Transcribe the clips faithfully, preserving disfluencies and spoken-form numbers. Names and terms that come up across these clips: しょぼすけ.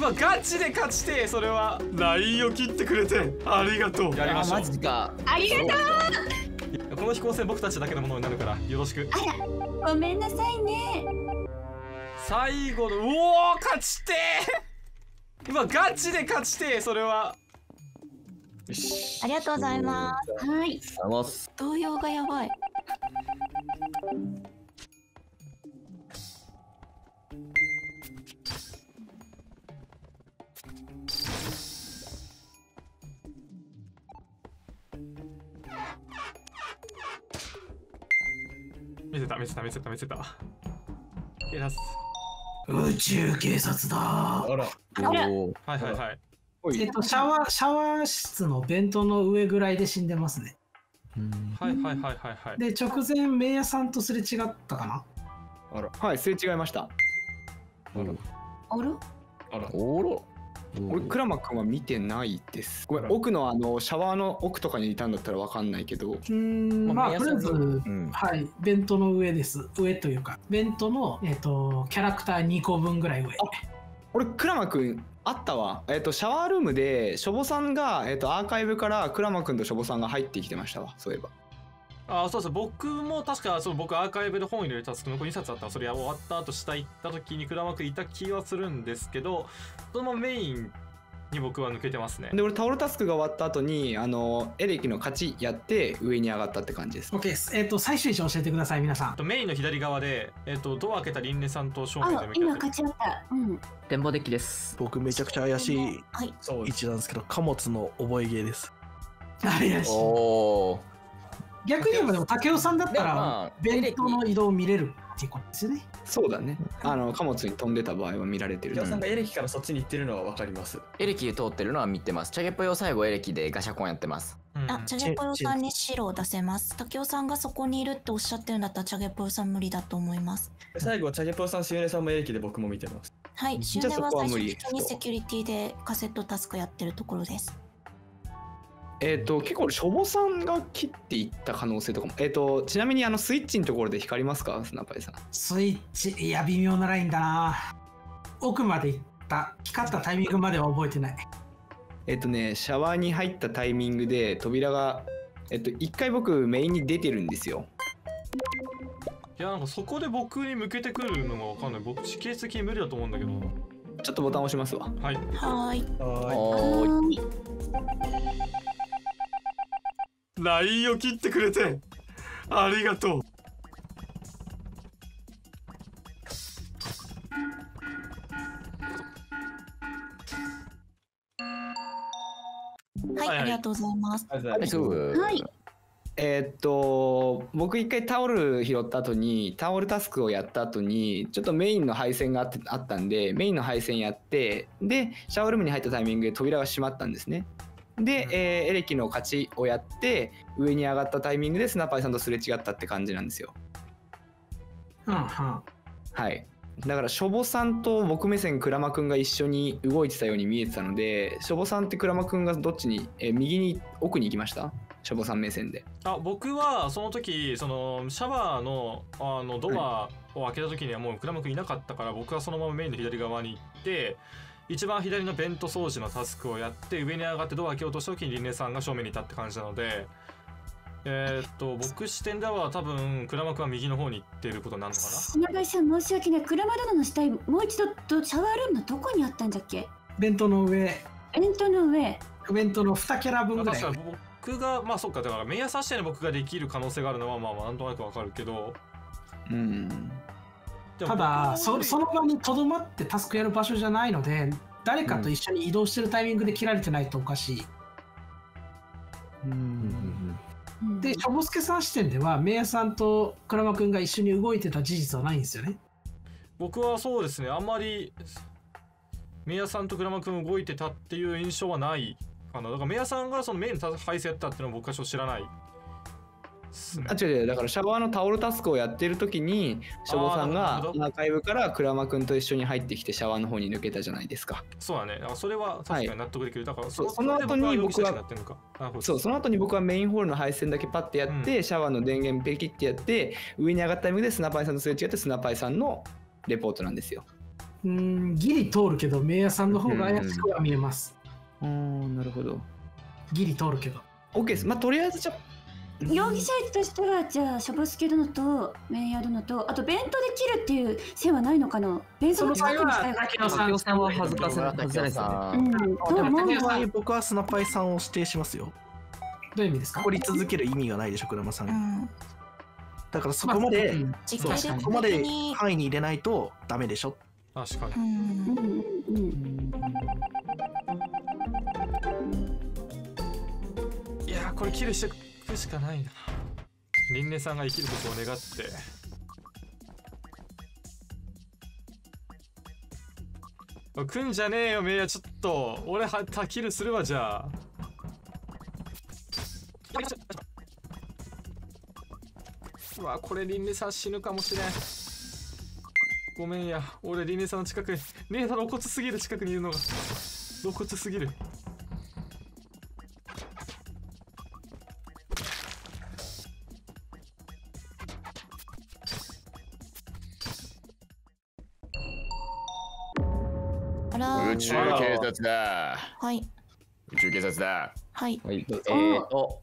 まあガチで勝ちて、それはラインを切ってくれてありがとう。やりましょう。マジか、ありがとう。この飛行船僕たちだけのものになるからよろしく。あら、ごめんなさいね。最後の、うおー、勝ちてーまあガチで勝ちてー、それは。よし、ありがとうございます。はい、動揺がやばい。見せた見せた見せた見せた。宇宙警察だ。あら。はいはいはい。えっとシャワーシャワー室のベントの上ぐらいで死んでますね。はいはいはいはいはい。で直前メイヤさんとすれ違ったかな。あら。はい、すれ違いました。あら。あら。あら。おろ。俺クラマ君は見てないです。ごめん、奥のあのシャワーの奥とかにいたんだったらわかんないけど。うん。まあとりあえず、はい、ベントの上です。上というかベントのえっとキャラクターにこぶんぐらい上。俺クラマ君あったわ。えっとシャワールームでしょぼさんがえっとアーカイブからクラマ君としょぼさんが入ってきてましたわ。そういえば。あ、そうそう。僕も確かそう、僕アーカイブで本入れたんですけど、残りにさつあったらそれ終わった後下行った時にクラマくんいた気はするんですけど、そのメインに僕は抜けてますね。で俺タオルタスクが終わった後にあのエレキの勝ちやって上に上がったって感じです。 OK です。えっ、ー、と最終位置教えてください皆さん。メインの左側で、えー、とドア開けたリンネさんと正面で向き合ってます。うん、展望デッキです。僕めちゃくちゃ怪しい位置なんですけど、貨物の覚え芸です。怪しい。お逆に言えばでも武雄さんだったら弁当の移動を見れるっていうことですよね。そうだね。あの貨物に飛んでた場合は見られてる。武雄さんがエレキからそっちに行ってるのはわかります。エレキ通ってるのは見てます。チャゲぽよ最後エレキでガシャコンやってます。うん、あ、チャゲぽよさんに白を出せます。武雄さんがそこにいるっておっしゃってるんだったらチャゲぽよさん無理だと思います。最後チャゲぽよさん、シュウネさんもエレキで僕も見てます。はい、シュウネは最終的にセキュリティでカセットタスクやってるところです。えっと結構しょぼさんが切っていった可能性とかも。えっ、ー、とちなみにあのスイッチのところで光りますかスナパイさん。スイッチ、いや微妙なラインだな。奥まで行った光ったタイミングまでは覚えてない。えっとねシャワーに入ったタイミングで扉がえっと一回僕メインに出てるんですよ。いやなんかそこで僕に向けてくるのがわかんない。僕地形的に無理だと思うんだけど。ちょっとボタン押しますわ。はい。はい。はい。ラインを切ってくれてありがとう。はい、はい、ありがとうございます。はい。えっと僕一回タオル拾った後にタオルタスクをやった後にちょっとメインの配線があってあったんでメインの配線やってでシャワールームに入ったタイミングで扉が閉まったんですね。で、えー、エレキの勝ちをやって上に上がったタイミングでスナパイさんとすれ違ったって感じなんですよ。うん、はあ、はい。だからしょぼさんと僕目線クラマくんが一緒に動いてたように見えてたので、しょぼさんってクラマくんがどっちに、えー、右に奥に行きました？しょぼさん目線で。あ、僕はその時そのシャワーのあのドアを開けた時にはもうクラマくんいなかったから、僕はそのままメインの左側に行って。一番左のベント掃除のタスクをやって上に上がってドア開けようとした時にリンネさんが正面にいたって感じなので、えー、っと僕視点では多分クラマ君は右の方に行っていることになるのかな。品川さん申し訳ない。クラマ殿の死体もう一度シャワールームのどこにあったんだっけ。ベントの上。ベントの上。ベントのにキャラ分ぐらい。確か僕がまあそっか、だからメイヤさん視点で僕ができる可能性があるのはまあなんとなくわかるけど。うん。ただそ、その場にとどまってタスクやる場所じゃないので誰かと一緒に移動してるタイミングで切られてないとおかしい。うんでしょぼすけさん視点ではメイヤさんとクラマくんが一緒に動いてた事実はないんですよね。僕はそうですね、あんまりメイヤさんとクラマくん動いてたっていう印象はないかな。だからメイヤさんがそのメインの配線やったっていうのは僕はちょっと知らない。あ、違う違う、だからシャワーのタオルタスクをやってる時にしょぼさんがアーカイブからクラマくんと一緒に入ってきてシャワーの方に抜けたじゃないですか。そうだね、だからそれは確かに納得できる、はい、だからその後に僕はそうその後に僕はメインホールの配線だけパッてやって、うん、シャワーの電源ペキってやって上に上がったタイミングでスナパイさんとすれ違ってスナパイさんのレポートなんですよ。うんギリ通るけど明夜さんの方が怪しくは見えます。うん、うんなるほど。ギリ通るけど。オッケーです。まあとりあえずじゃ容疑者としてはじゃあシャボスケ殿と明夜殿とあとベントで切るっていう線はないのかな。ベントの近くにしたいが。竹尾さん、竹尾さんは恥ずかしいはずないですよね。うん。どう思うの？僕はスナパイさんを指定しますよ。どういう意味ですか？掘り続ける意味がないでしょ倉間さん。うんだからそこまで、そう、そこまで範囲に入れないとダメでしょ。確かに。いやーこれキルしてくしかないな。リンネさんが生きることを願って。来んじゃねえよめいやちょっと俺はたキルするわじゃあ。うわこれリンネさん死ぬかもしれん。ごめんや俺リンネさんの近くにリンネさん露骨すぎる近くにいるのが露骨すぎる。あら宇宙警察だ。はい宇宙警察だ。はい、はい、えーと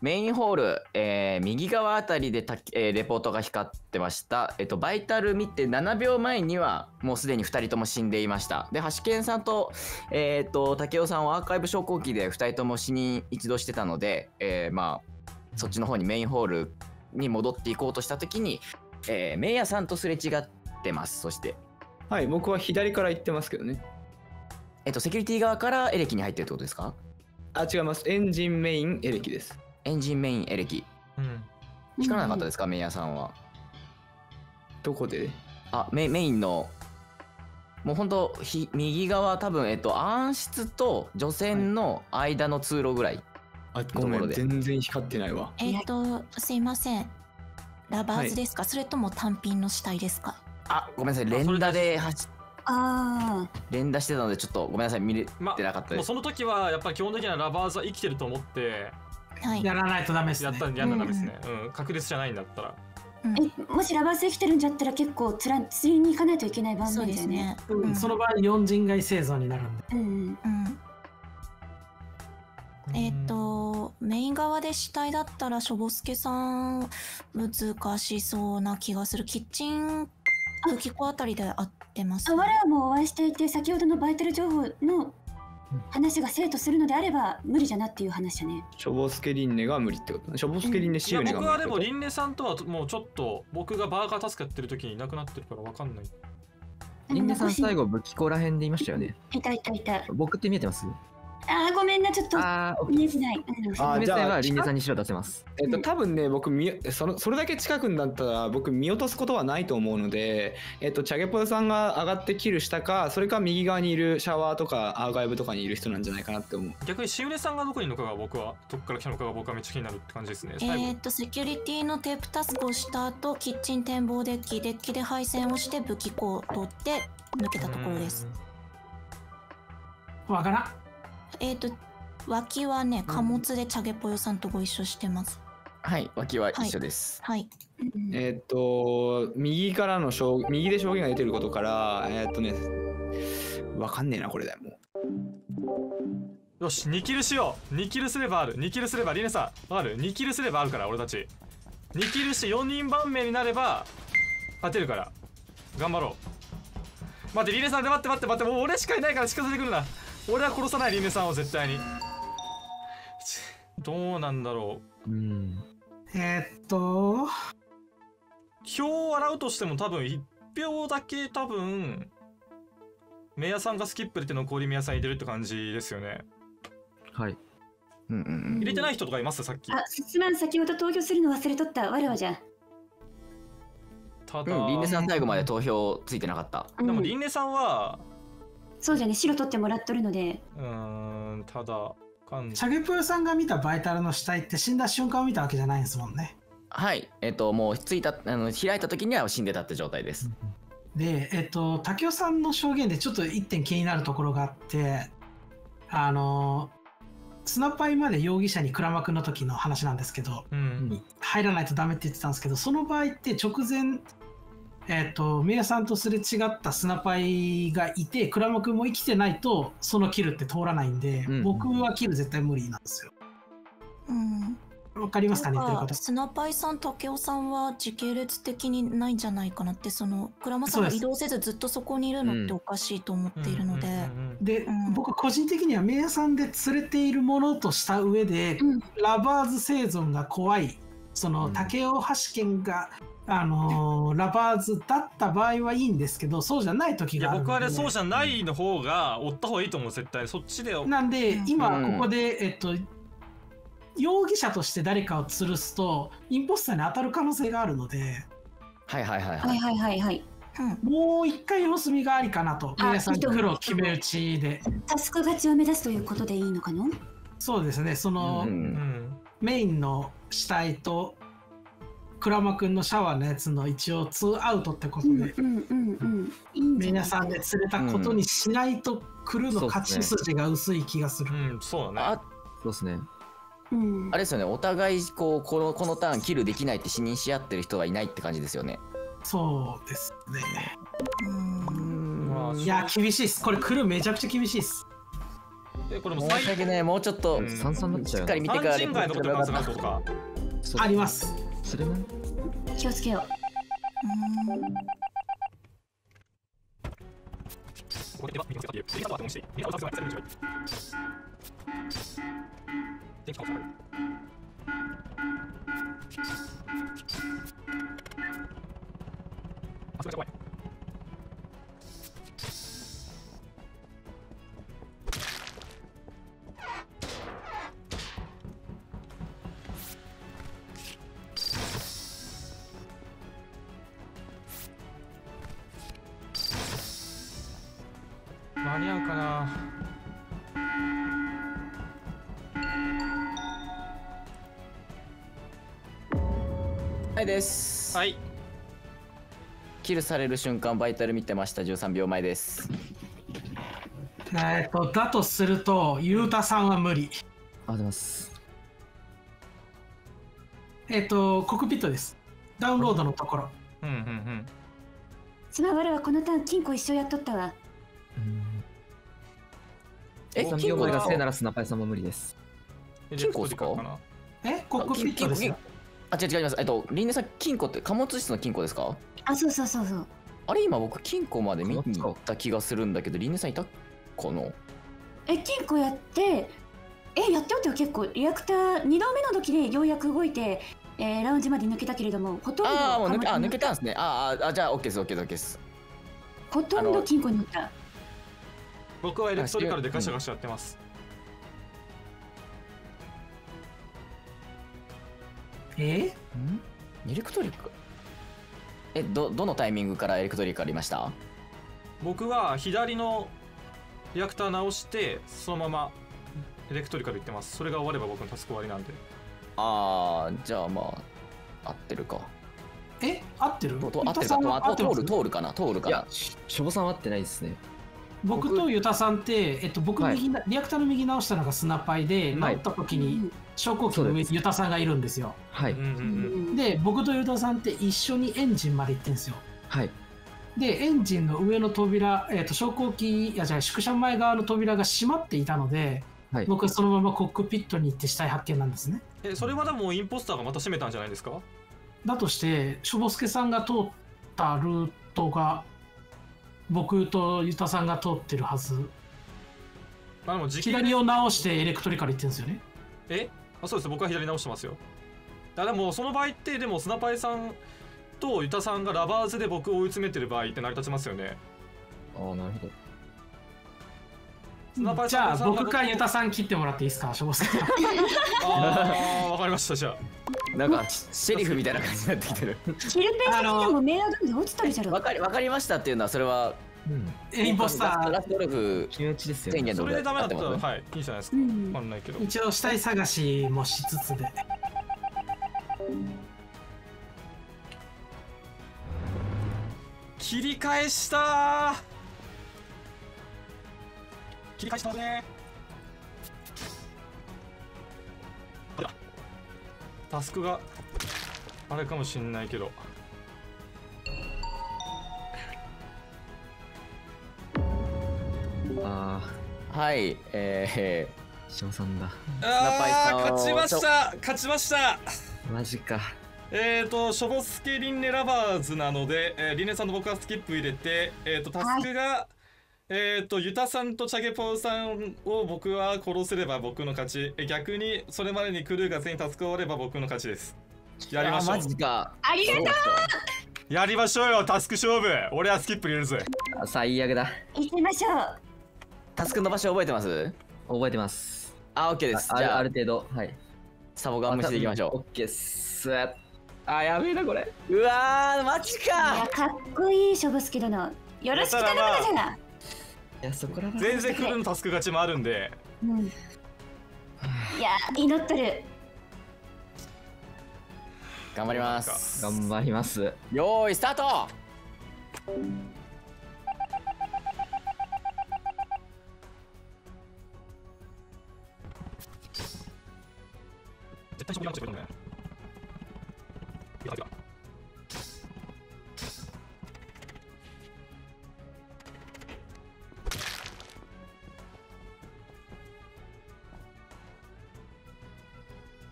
メインホール、えー、右側あたりでた、えー、レポートが光ってました、えっと、バイタル見てななびょうまえにはもうすでにふたりとも死んでいました。でハシケンさんと、えー、っと竹雄さんはアーカイブ昇降機でふたりとも死に一度してたので、えー、まあそっちの方にメインホールに戻っていこうとした時に、えー、メイヤさんとすれ違ってます。そしてはい僕は左から行ってますけどね。えっとセキュリティ側からエレキに入ってるってことですか？あ違います。エンジンメインエレキです。エンジンメインエレキ、うん、光らなかったですか、うん、メイヤさんはどこで？あメ、メインのもうほんと右側多分えっと暗室と除染の間の通路ぐらい、はい、あごめん全然光ってないわ。えっとすいませんラバーズですか、はい、それとも単品の死体ですか？あごめんなさい連打で走ってあ連打してたのでちょっとごめんなさい見れてなかったです、ま、もうその時はやっぱり基本的にはラバーズは生きてると思ってはい、やらないとダメですね。やったらやらないですね。うん、うん、確率じゃないんだったら。え、もしラバーズ生きてるんじゃったら結構つら釣りに行かないといけない場面ですね。うん、その場合四人外生存になるんで。うんうん。うん、えっ、ー、とメイン側で死体だったらしょぼすけさん難しそうな気がする。キッチン武器庫あたりで会ってます、ね。あ、我はもうお会いしていて先ほどのバイタル情報の。話が生徒するのであれば無理じゃなっていう話やね。しょぼすけりんねが無理ってこと。しょぼすけりんねしおねが無理。僕はでもりんねさんとはもうちょっと僕がバーガータスクやってる時にいなくなってるからわかんない。りんねさん最後武器庫ら辺でいましたよね。いたいたいた。僕って見えてます？ああごめんなちょっと見えてない。あじゃありんねさんに白出せます。えっと多分ね僕みそのそれだけ近くになったら僕見落とすことはないと思うので、えっとチャゲポヨさんが上がってキルしたかそれか右側にいるシャワーとかアーカイブとかにいる人なんじゃないかなって思う。逆にしおねさんがどこにいるのかが僕はどこから来たのかが僕はめっちゃ気になるって感じですね。えっとセキュリティのテープタスクをした後キッチン展望デッキデッキで配線をして武器庫を取って抜けたところです。わからん。えっと脇はね貨物でチャゲポヨさんとご一緒してます。はい脇は一緒です。はい。はい、えっと右からの証右で証言が出てることからえー、っとねわかんねえなこれだよもう。よしにキルしよう。にキルすればある。にキルすればリネさんわかる。にキルすればあるから俺たち。にキルしてよにんばんめになれば勝てるから頑張ろう。待ってリネさんで待って待って待ってもう俺しかいないから近づいてくるな。俺は殺さないリンネさんを絶対に。どうなんだろう、うん、えー、っと票を洗うとしても多分いっぴょうだけ多分メイヤさんがスキップ入れて残りメイヤさん入れるって感じですよね。はい、うんうん、入れてない人とかいます？さっきあすまん先ほど投票するの忘れとった我はじゃただ、うん、リンネさん最後まで投票ついてなかった、うん、でもリンネさんはそうじゃね白取ってもらっとるのでうーんただチャゲプーさんが見たバイタルの死体って死んだ瞬間を見たわけじゃないんですもんね。はいえっ、ー、ともうついたあの開いた時には死んでたって状態です、うん、でえっ、ー、と竹雄さんの証言でちょっと一点気になるところがあってあのスナパイまで容疑者にクラマくんの時の話なんですけど、うん、入らないとダメって言ってたんですけどその場合って直前えっと、ミエさんとすれ違ったスナパイがいて、クラマ君も生きてないと、そのキルって通らないんで、うんうん、僕はキル絶対無理なんですよ。うん、わかりますかね、ということ。スナパイさん、竹雄さんは時系列的にないんじゃないかなって、その、クラマさんが移動せずずっとそこにいるのっておかしいと思っているので。で、うん、僕個人的にはミエさんで連れているものとした上で、うん、ラバーズ生存が怖い。その竹雄橋剣が、あのー、ラバーズだった場合はいいんですけど、そうじゃない時があるので、僕はね、そうじゃないの方が追った方がいいと思う、絶対そっちで。なんで今ここで、うん、えっと容疑者として誰かを吊るすとインポスターに当たる可能性があるので、はいはいはいはいはいはいはい、うん、もう一回様子見がありかなと。皆さん黒決め打ちでタスク勝ちを目指すということでいいのかな。そうですね、その、うんうん、メインの死体とクラマくんのシャワーのやつの一応ツーアウトってことで、皆さんで釣れたことにしないとクルーの勝ち筋が薄い気がする。そうですね、あれですよね、お互いこうこのこのターンキルできないって視認し合ってる人がいないって感じですよね。そうですね、うん、いや厳しいです、これクルーめちゃくちゃ厳しいです。これも申し訳ね、もうちょっとしっかり見てからレポートがよかったかあります。それも気をつけよう。うん、間に合うかな。はいです。はい。キルされる瞬間バイタル見てました。じゅうさんびょうまえです。えっとだとするとゆうたさんは無理。ありがとうございます。えっとコクピットです。ダウンロードのところ。うんうんうん。スマワルはこのターン金庫一緒やっとったわ。え、さんびょうまえがせいならスナパイさんも無理です。金庫ですか？え、コックピットですか？あ、違う違います。えっと、リンネさん、金庫って貨物室の金庫ですか？あ、そうそうそうそう。あれ、今僕、金庫まで見に行った気がするんだけど、リンネさんいたかな？え、金庫やって、え、やっておったよ、結構。リアクターにどめの時でようやく動いて、えー、ラウンジまで抜けたけれども、ほとんど。ああ、もう抜け、あ、抜けたんですね。ああ、じゃあ、オッケーです、オッケーです、オッケーです。ほとんど金庫に行った。僕はエレクトリカルでガシャガシャやってます。え？エレクトリカル？え、ど、どのタイミングからエレクトリカルいました？僕は左のリアクター直して、そのままエレクトリカルいってます。それが終われば僕のタスク終わりなんで。ああ、じゃあまあ、合ってるか。え？合ってる？合ってるか。通る、通るかな、通るかな。いや、しょぼさん合ってないですね。僕とユタさんって、えっと、僕右、はい、リアクターの右直したのがスナパイで、はい、直った時に昇降機の上にユタさんがいるんですよ。はい、で僕とユタさんって一緒にエンジンまで行ってんですよ。はい、でエンジンの上の扉、えっと、昇降機いやじゃあ宿舎前側の扉が閉まっていたので、はい、僕はそのままコックピットに行って死体発見なんですね。えそれはでもインポスターがまた閉めたんじゃないですか？だとしてしょぼすけさんが通ったルートが僕とユタさんが通ってるはず。あの左を直してエレクトリカル行ってるんですよね。えあそうです、僕は左直してますよ。だでもその場合ってでもスナパイさんとユタさんがラバーズで僕を追い詰めてる場合って成り立ちますよね。ああなるほど。スナパイさんじゃあ僕かユタさん切ってもらっていいですか、しょぼさん。ああわかりました。じゃあなんかシェリフみたいな感じになってきてる。キルペン的にもメイドガンで落ちたりじゃろ。わかりわかりましたっていうのはそれはインポスターラストルフ宣言とか。それでダメだったらはいいいじゃないですか。わかんないけど。一応死体探しもしつつで。切り返した。切り返したね。タスクがあれかもしんないけどあーはいえー翔さんだ。あー勝ちました勝ちましたマジか。えーとしょぼすけリンネラバーズなので、えー、リンネさんの僕はスキップ入れて、えーとタスクがえーとユタさんとチャゲポウさんを僕は殺せれば僕の勝ち、え逆にそれまでにクルーが全員タスク終われば僕の勝ちです。やりましょう。マジか。ありがとう。やりましょうよタスク勝負。俺はスキップ入れるぜ。最悪だ。行きましょう。タスクの場所覚えてます？覚えてます。あ、オッケーです。じゃあある程度はい。サボガン無視でいきましょう。オッケーっす。あ、やべえなこれ。うわーマジか。いやかっこいいショボスケだな。よろしく頼むじゃな。いやそこら辺。全然クルーのタスク勝ちもあるんで。うん。いや祈ってる。頑張ります。頑張ります。よーいスタート。絶対しょぼいなっちゃうけどね。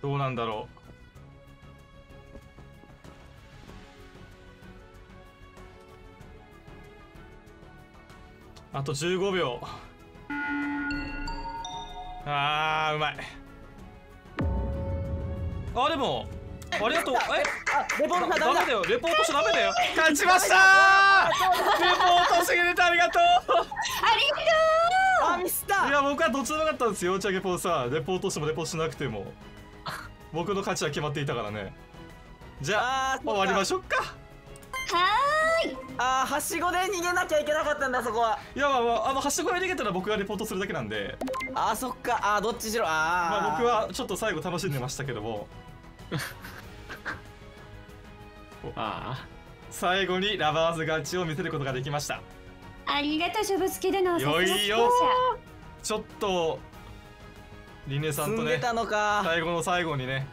どうなんだろう。あとじゅうごびょう。あーうまい。あでもありがとう。えレポートしちゃダメだよ。レポートしちゃダメだよ。勝ちましたー。レポートしてくれてありがとうありがとう。あミスった。いや僕はどっちでもよかったんですよ。チャゲポーさんレポートしてもレポートしなくても僕の勝ちは決まっていたからね。じゃあ終わりましょうか。あーはしごで逃げなきゃいけなかったんだそこは。いやまあ、まあ、あのはしごで逃げたら僕がレポートするだけなんで。あーそっか。あーどっちしろ。あー、まあ僕はちょっと最後楽しんでましたけどもあ最後にラバーズ勝ちを見せることができました。ありがとうしょぼすけでのよいよ。ちょっとリネさんとね最後の最後にね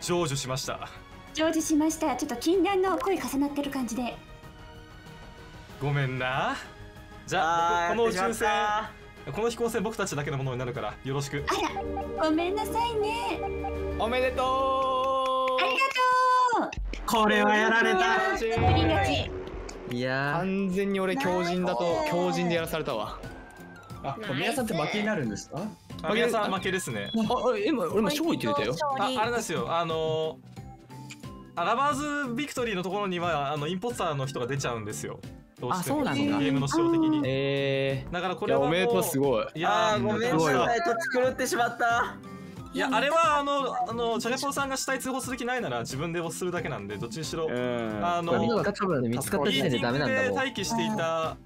成就しました。成就しました。ちょっと禁断の声重なってる感じでごめんな。じゃあこの宇宙船この飛行船僕たちだけのものになるからよろしく。あらごめんなさいね。おめでとう。ありがとう。これはやられた。いや完全に俺強靭だと強靭でやらされたわ。あ宮さんって負けになるんですか？宮さん負けですね。あ今俺も勝利って言ったよ。あれですよあのラバーズビクトリーのところにはあのインポスターの人が出ちゃうんですよ。どうしてもゲームの仕様的に。ええ。だからこれはおめでとうすごい。いやごめんなさい土地狂ってしまった。いやあれはあのあのチャゲポーさんが死体通報する気ないなら自分で押するだけなんでどっちにしろあのミーティングで待機していた。だ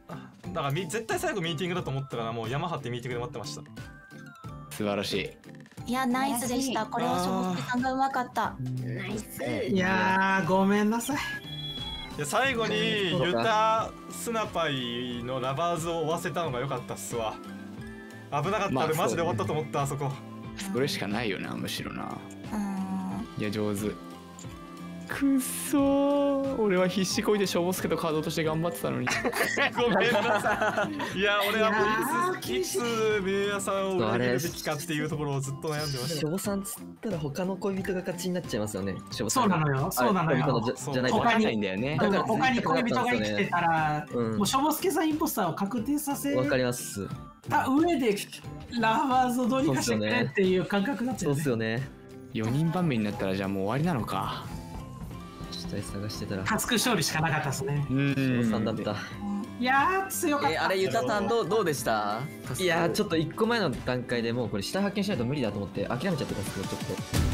から絶対最後ミーティングだと思ったからもう山張ってミーティングで待ってました。素晴らしい。いやナイスでした。これはしょぼすけさんがうまかった。ナイス。いやーごめんなさい。いや最後にユタスナパイのラバーズを追わせたのが良かったっすわ。危なかった。まあ、俺マジで終わったと思ったあそこ。それしかないよなむしろな。うん。いや上手。くっそー。俺は必死こいでしょぼすけとカードとして頑張ってたのに。ごめんなさい。いや俺はもういついつメイヤさんを裏切るべきかっていうところをずっと悩んでました。しょぼさんつったら他の恋人が勝ちになっちゃいますよね。そうなのよ。そうなのよ。他に恋人が生きてたら、もうしょぼすけさんインポスターを確定させる。わかります。た上でラバーズをどうにかしてくれっていう感覚がついてる。そうですよね。よにんばんめになったらじゃあもう終わりなのか。探してたらタスク勝利しかなかったですね。うん。さんだった。いやー強かった。あれユタさんどうどうでした？いやーちょっと一個前の段階でもうこれ下発見しないと無理だと思って諦めちゃってたんですけどちょっと。